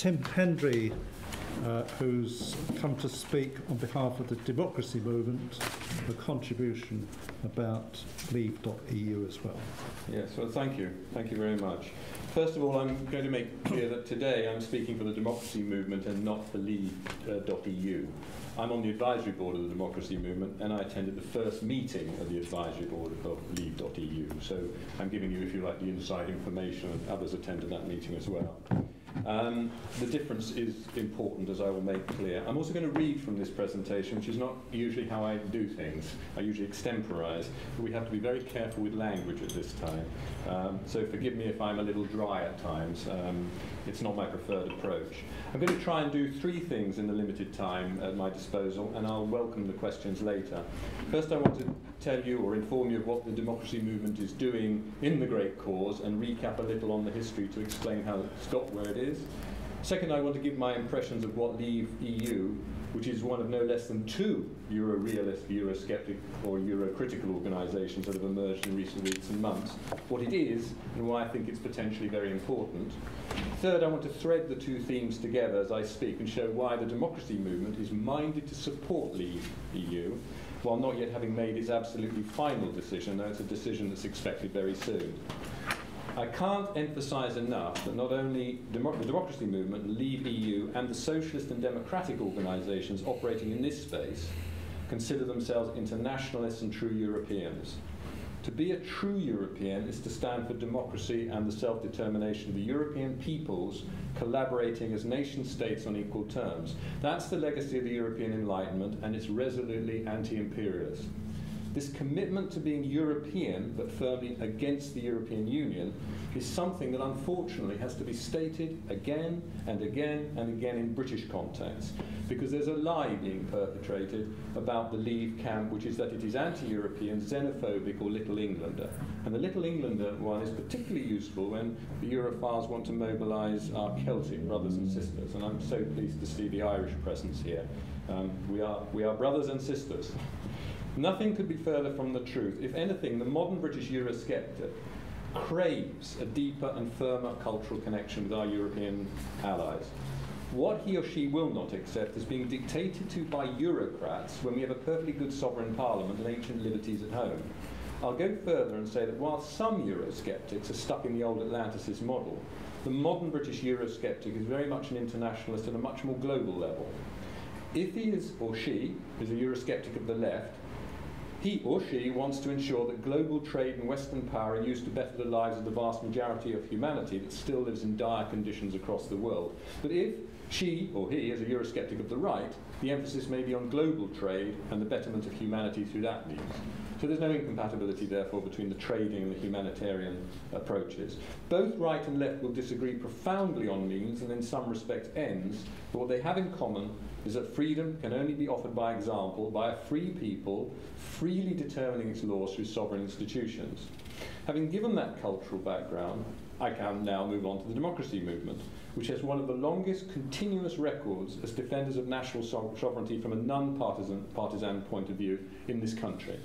Tim Pendry, who's come to speak on behalf of the democracy movement, a contribution about leave.eu as well. Yes, well, thank you. Thank you very much. First of all, I'm going to make clear that today I'm speaking for the democracy movement and not for leave.eu. I'm on the advisory board of the democracy movement, and I attended the first meeting of the advisory board of leave.eu. So I'm giving you, if you like, the inside information, and others attended that meeting as well. The difference is important, as I will make clear. I'm also going to read from this presentation, which is not usually how I do things. I usually extemporise, but we have to be very careful with language at this time. So forgive me if I'm a little dry at times. It's not my preferred approach. I'm going to try and do three things in the limited time at my disposal, and I'll welcome the questions later. First, I want to tell you or inform you of what the democracy movement is doing in the great cause and recap a little on the history to explain how it's got where it is. Second, I want to give my impressions of what leave.eu, which is one of no less than two Eurorealist, Eurosceptic or Eurocritical organisations that have emerged in recent weeks and months, what it is and why I think it's potentially very important. Third, I want to thread the two themes together as I speak and show why the democracy movement is minded to support leave.eu, while not yet having made its absolutely final decision, though it's a decision that's expected very soon. I can't emphasise enough that not only the democracy movement, leave.eu, and the socialist and democratic organisations operating in this space consider themselves internationalists and true Europeans. To be a true European is to stand for democracy and the self-determination of the European peoples collaborating as nation states on equal terms. That's the legacy of the European Enlightenment, and it's resolutely anti-imperialist. This commitment to being European but firmly against the European Union is something that unfortunately has to be stated again and again and again in British contexts, because there's a lie being perpetrated about the Leave camp, which is that it is anti-European, xenophobic or Little Englander. And the Little Englander one is particularly useful when the Europhiles want to mobilise our Celtic brothers and sisters, and I'm so pleased to see the Irish presence here. We are brothers and sisters. Nothing could be further from the truth. If anything, the modern British Eurosceptic craves a deeper and firmer cultural connection with our European allies. What he or she will not accept is being dictated to by Eurocrats when we have a perfectly good sovereign parliament and ancient liberties at home. I'll go further and say that while some Eurosceptics are stuck in the old Atlantis model, the modern British Eurosceptic is very much an internationalist at a much more global level. If he is or she is a Eurosceptic of the left, he or she wants to ensure that global trade and Western power are used to better the lives of the vast majority of humanity that still lives in dire conditions across the world. But if she or he is a Eurosceptic of the right, the emphasis may be on global trade and the betterment of humanity through that means. So there's no incompatibility, therefore, between the trading and the humanitarian approaches. Both right and left will disagree profoundly on means and in some respects ends, but what they have in common is that freedom can only be offered by example, by a free people freely determining its laws through sovereign institutions. Having given that cultural background, I can now move on to the democracy movement, which has one of the longest continuous records as defenders of national sovereignty from a non-partisan point of view in this country.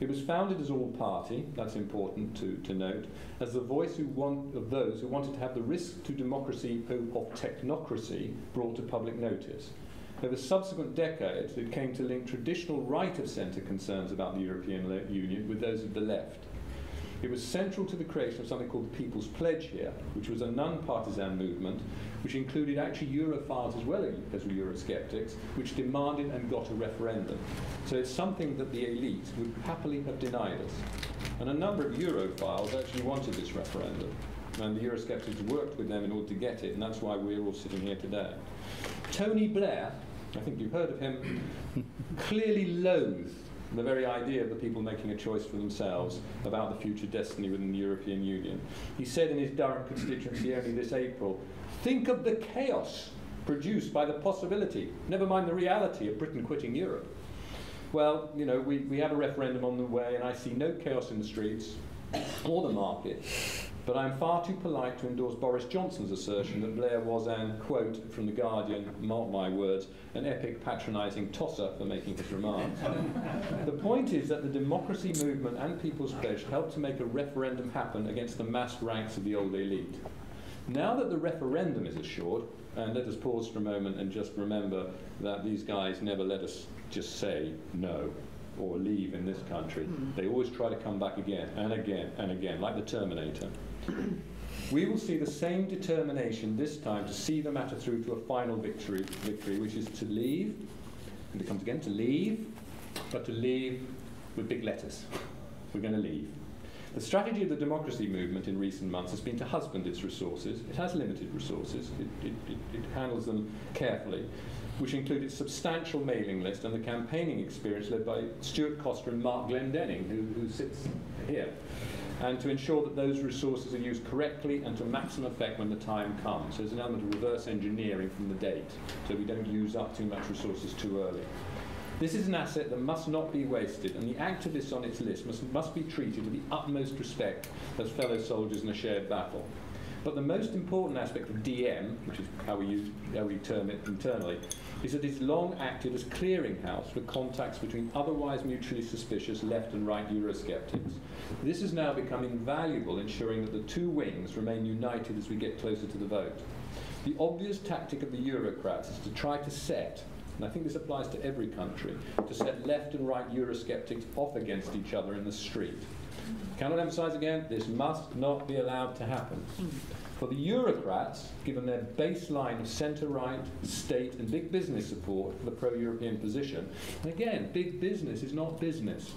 It was founded as all-party, that's important to note, as the voice of those who wanted to have the risk to democracy of technocracy brought to public notice. Over subsequent decades, it came to link traditional right-of-centre concerns about the European Union with those of the left. It was central to the creation of something called the People's Pledge here, which was a non-partisan movement, which included actually Europhiles as well as Eurosceptics, which demanded and got a referendum. So it's something that the elite would happily have denied us. And a number of Europhiles actually wanted this referendum, and the Eurosceptics worked with them in order to get it, and that's why we're all sitting here today. Tony Blair, I think you've heard of him, clearly loathed the very idea of the people making a choice for themselves about the future destiny within the European Union. He said in his Durham constituency only this April, "Think of the chaos produced by the possibility, never mind the reality, of Britain quitting Europe." Well, you know, we have a referendum on the way, and I see no chaos in the streets or the market. But I'm far too polite to endorse Boris Johnson's assertion that Blair was an, quote, from The Guardian, mark my words, an epic patronising tosser for making his remarks. The point is that the democracy movement and People's Pledge helped to make a referendum happen against the massed ranks of the old elite. Now that the referendum is assured, and let us pause for a moment and just remember that these guys never let us just say no or leave in this country. They always try to come back again and again and again, like the Terminator. We will see the same determination this time to see the matter through to a final victory, which is to leave, and it comes again, to leave, but to leave with big letters. We're going to leave. The strategy of the democracy movement in recent months has been to husband its resources. It has limited resources. It handles them carefully, which included substantial mailing lists and the campaigning experience led by Stuart Coster and Mark Glendening, who sits here, and to ensure that those resources are used correctly and to maximum effect when the time comes. So there's an element of reverse engineering from the date, so we don't use up too much resources too early. This is an asset that must not be wasted, and the activists on its list must be treated with the utmost respect as fellow soldiers in a shared battle. But the most important aspect of DM, which is how we term it internally, is that it's long acted as clearinghouse for contacts between otherwise mutually suspicious left and right Eurosceptics. This has now become invaluable, ensuring that the two wings remain united as we get closer to the vote. The obvious tactic of the Eurocrats is to try to set, and I think this applies to every country, to set left and right Eurosceptics off against each other in the street. Cannot emphasize again, this must not be allowed to happen. For the Eurocrats, given their baseline of centre-right, state and big business support for the pro-European position, and again, big business is not business.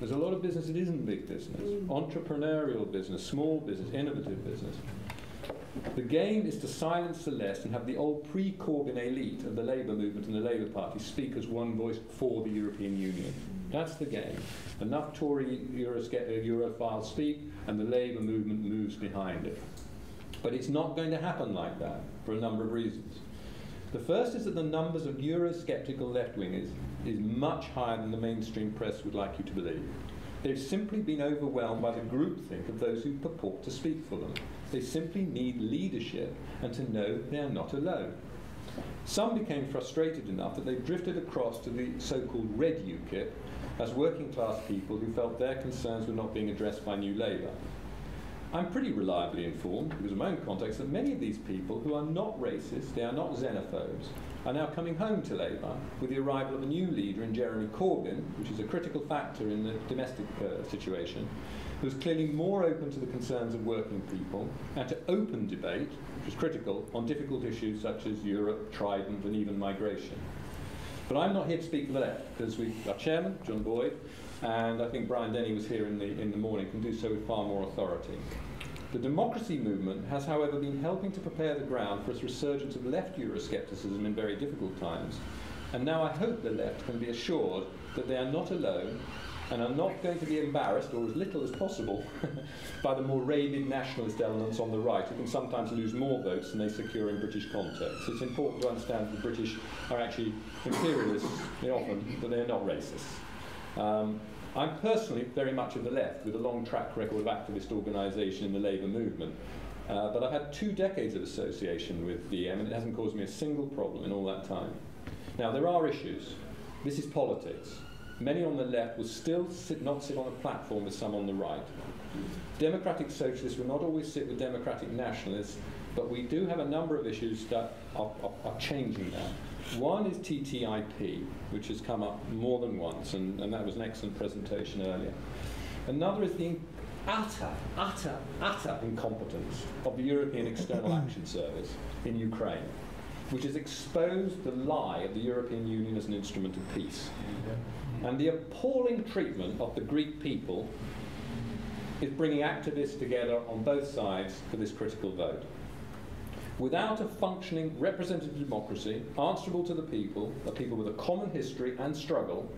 There's a lot of business that isn't big business. Entrepreneurial business, small business, innovative business. The game is to silence the left and have the old pre-Corbyn elite of the Labour movement and the Labour Party speak as one voice for the European Union. That's the game. Enough Tory Europhiles speak and the Labour movement moves behind it. But it's not going to happen like that for a number of reasons. The first is that the numbers of Eurosceptical left-wingers is much higher than the mainstream press would like you to believe. They've simply been overwhelmed by the groupthink of those who purport to speak for them. They simply need leadership and to know they're not alone. Some became frustrated enough that they drifted across to the so-called red UKIP as working-class people who felt their concerns were not being addressed by New Labour. I'm pretty reliably informed, because of my own context, that many of these people who are not racist, they are not xenophobes, are now coming home to Labour with the arrival of a new leader in Jeremy Corbyn, which is a critical factor in the domestic situation, who's clearly more open to the concerns of working people and to open debate, which is critical, on difficult issues such as Europe, Trident, and even migration. But I'm not here to speak for the left, because our chairman, John Boyd, and I think Brian Denny was here in the morning, can do so with far more authority. The democracy movement has, however, been helping to prepare the ground for its resurgence of left Euroscepticism in very difficult times. And now I hope the left can be assured that they are not alone and are not going to be embarrassed, or as little as possible, by the more rabid nationalist elements on the right, who can sometimes lose more votes than they secure in British context. It's important to understand that the British are actually imperialists, they often, but they are not racists. I'm personally very much of the left, with a long track record of activist organisation in the Labour movement. But I've had 2 decades of association with DM, and it hasn't caused me a single problem in all that time. Now, there are issues. This is politics. Many on the left will still not sit on a platform with some on the right. Democratic socialists will not always sit with democratic nationalists, but we do have a number of issues that are changing that. One is TTIP, which has come up more than once, and that was an excellent presentation earlier. Another is the utter incompetence of the European External Action Service in Ukraine, which has exposed the lie of the European Union as an instrument of peace. And the appalling treatment of the Greek people is bringing activists together on both sides for this critical vote. Without a functioning representative democracy, answerable to the people with a common history and struggle,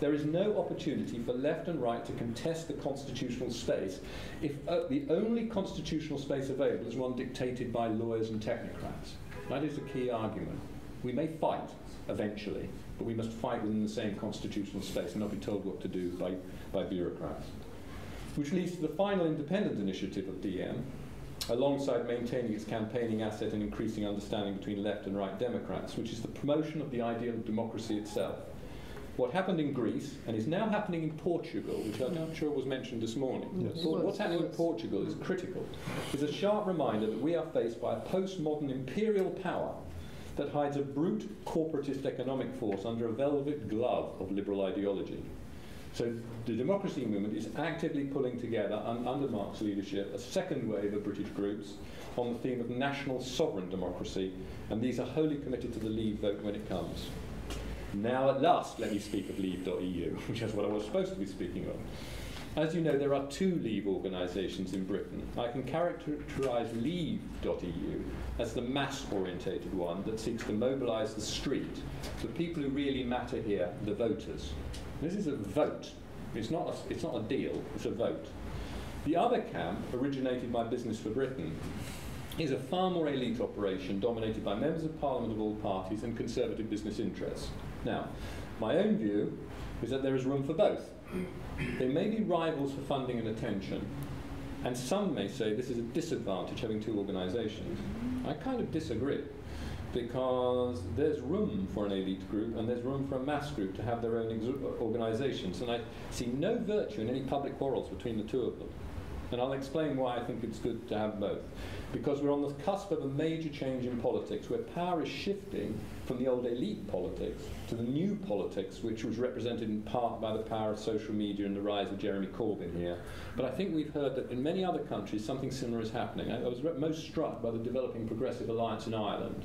there is no opportunity for left and right to contest the constitutional space if the only constitutional space available is one dictated by lawyers and technocrats. That is the key argument. We may fight eventually, but we must fight within the same constitutional space and not be told what to do by bureaucrats. Which leads to the final independent initiative of DM, alongside maintaining its campaigning asset and increasing understanding between left and right Democrats, which is the promotion of the idea of democracy itself. what happened in Greece and is now happening in Portugal, which I'm not sure was mentioned this morning. Yes. What's happening in Portugal is critical. It's a sharp reminder that we are faced by a postmodern imperial power that hides a brute corporatist economic force under a velvet glove of liberal ideology. So the democracy movement is actively pulling together, under Mark's leadership, a second wave of British groups on the theme of national sovereign democracy, and these are wholly committed to the Leave vote when it comes. Now at last, let me speak of leave.eu, which is what I was supposed to be speaking of. As you know, there are two Leave organisations in Britain. I can characterise leave.eu as the mass-orientated one that seeks to mobilise the street, the people who really matter here, the voters. This is a vote. It's not a deal, it's a vote. The other camp, originated by Business for Britain, is a far more elite operation dominated by members of parliament of all parties and conservative business interests. Now, my own view is that there is room for both. They may be rivals for funding and attention, and some may say this is a disadvantage having two organisations. I kind of disagree, because there's room for an elite group and there's room for a mass group to have their own organisations, and I see no virtue in any public quarrels between the two of them. And I'll explain why I think it's good to have both. Because we're on the cusp of a major change in politics, where power is shifting from the old elite politics to the new politics, which was represented in part by the power of social media and the rise of Jeremy Corbyn here. But I think we've heard that in many other countries something similar is happening. I was most struck by the developing Progressive Alliance in Ireland.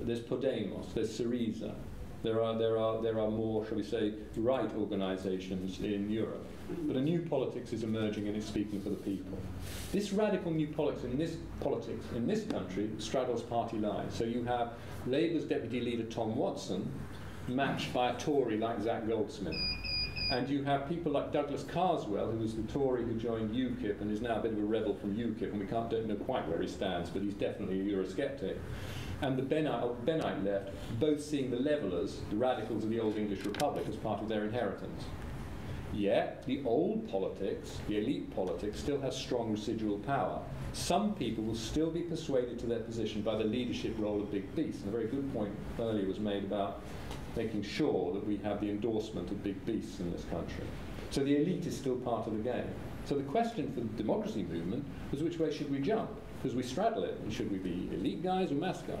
There's Podemos, there's Syriza. There are more, shall we say, right organisations in Europe. But a new politics is emerging and it's speaking for the people. This radical new politics in this country straddles party lines. So you have Labour's deputy leader Tom Watson matched by a Tory like Zach Goldsmith. And you have people like Douglas Carswell, who was the Tory who joined UKIP and is now a bit of a rebel from UKIP, and we don't know quite where he stands, but he's definitely a Eurosceptic. And the Benite left, both seeing the Levellers, the radicals of the old English Republic, as part of their inheritance. Yet, the old politics, the elite politics, still has strong residual power. Some people will still be persuaded to their position by the leadership role of big beasts. And a very good point earlier was made about making sure that we have the endorsement of big beasts in this country. So the elite is still part of the game. So the question for the democracy movement was, which way should we jump? Because we straddle it. And should we be elite guys or mass guys?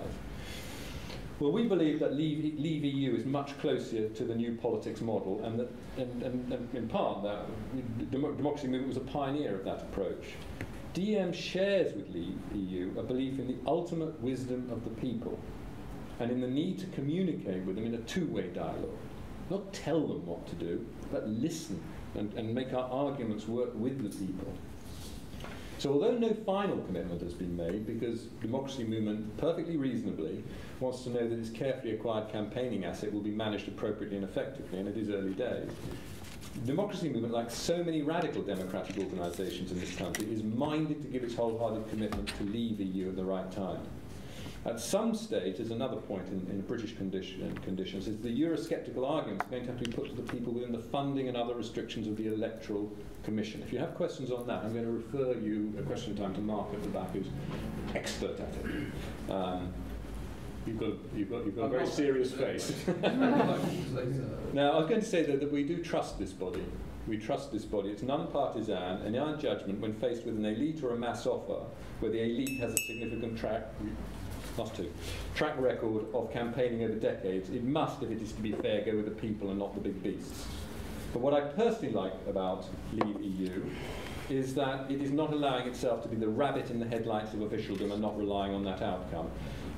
Well, we believe that Leave EU is much closer to the new politics model, and that, and in part, that democracy movement was a pioneer of that approach. DM shares with Leave EU a belief in the ultimate wisdom of the people, and in the need to communicate with them in a two-way dialogue. Not tell them what to do, but listen and make our arguments work with the people. So although no final commitment has been made, because the democracy movement perfectly reasonably wants to know that its carefully acquired campaigning asset will be managed appropriately and effectively, and it is early days, the democracy movement, like so many radical democratic organisations in this country, is minded to give its wholehearted commitment to Leave EU at the right time. At some stage, there's another point in British conditions, is the Eurosceptical argument is going to have to be put to the people within the funding and other restrictions of the Electoral Commission. If you have questions on that, I'm going to refer you at question time to Mark at the back, who's expert at it. You've got a very serious face. Now, I was going to say that we do trust this body. We trust this body. It's non-partisan, and in our judgment, when faced with an elite or a mass offer, where the elite has a significant track record of campaigning over decades, it must, if it is to be fair, go with the people and not the big beasts. But what I personally like about Leave EU is that it is not allowing itself to be the rabbit in the headlights of officialdom and not relying on that outcome.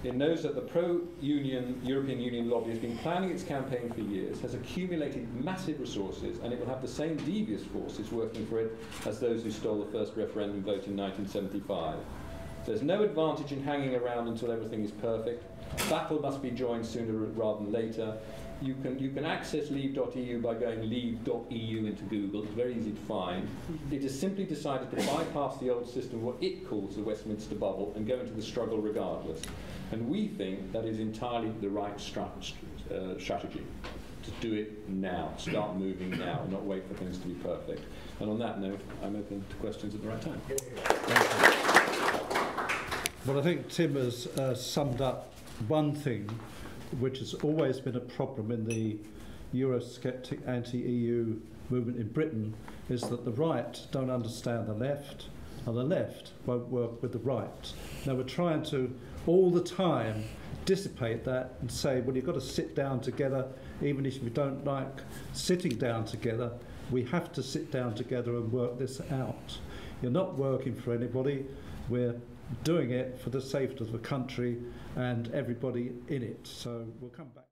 It knows that the pro-union European Union lobby has been planning its campaign for years, has accumulated massive resources, and it will have the same devious forces working for it as those who stole the first referendum vote in 1975. There's no advantage in hanging around until everything is perfect. Battle must be joined sooner rather than later. You can access leave.eu by going leave.eu into Google. It's very easy to find. It has simply decided to bypass the old system, what it calls the Westminster bubble, and go into the struggle regardless. And we think that is entirely the right strategy. To do it now. Start moving now, and not wait for things to be perfect. And on that note, I'm open to questions at the right time. Thank you. Well, I think Tim has summed up one thing which has always been a problem in the Eurosceptic anti-EU movement in Britain is that the right don't understand the left, and the left won't work with the right. Now we're trying to, all the time, dissipate that and say, well, you've got to sit down together, even if you don't like sitting down together, we have to sit down together and work this out. You're not working for anybody, we're doing it for the safety of the country and everybody in it. So we'll come back.